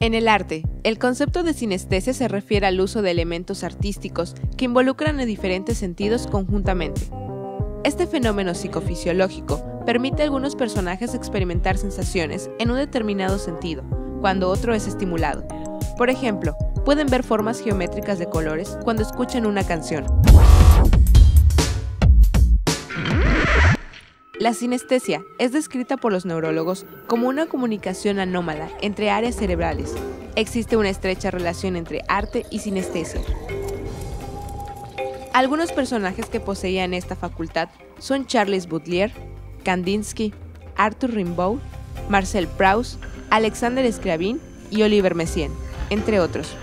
En el arte, el concepto de sinestesia se refiere al uso de elementos artísticos que involucran a diferentes sentidos conjuntamente. Este fenómeno psicofisiológico permite a algunos personajes experimentar sensaciones en un determinado sentido, cuando otro es estimulado. Por ejemplo, pueden ver formas geométricas de colores cuando escuchan una canción. La sinestesia es descrita por los neurólogos como una comunicación anómala entre áreas cerebrales. Existe una estrecha relación entre arte y sinestesia. Algunos personajes que poseían esta facultad son Charles Baudelaire, Kandinsky, Arthur Rimbaud, Marcel Proust, Alexander Scriabin y Olivier Messiaen, entre otros.